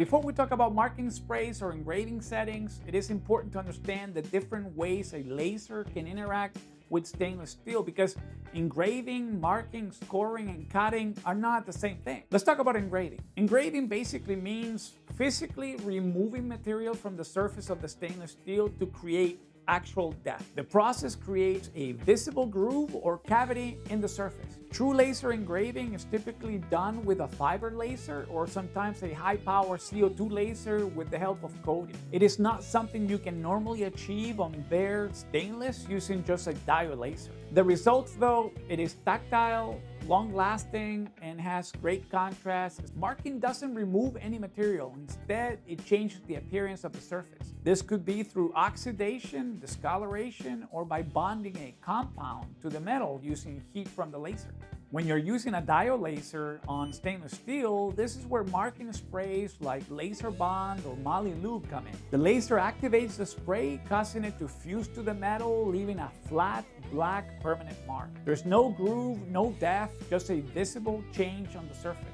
Before we talk about marking sprays or engraving settings, it is important to understand the different ways a laser can interact with stainless steel, because engraving, marking, scoring, and cutting are not the same thing. Let's talk about engraving. Engraving basically means physically removing material from the surface of the stainless steel to create actual depth. The process creates a visible groove or cavity in the surface. True laser engraving is typically done with a fiber laser or sometimes a high-power CO2 laser with the help of coating. It is not something you can normally achieve on bare stainless using just a diode laser. The results though, it is tactile, long-lasting, and has great contrast. Marking doesn't remove any material. Instead, it changes the appearance of the surface. This could be through oxidation, discoloration, or by bonding a compound to the metal using heat from the laser. When you're using a diode laser on stainless steel, this is where marking sprays like Laserbond or Moly Lube come in. The laser activates the spray, causing it to fuse to the metal, leaving a flat, black, permanent mark. There's no groove, no depth, just a visible change on the surface.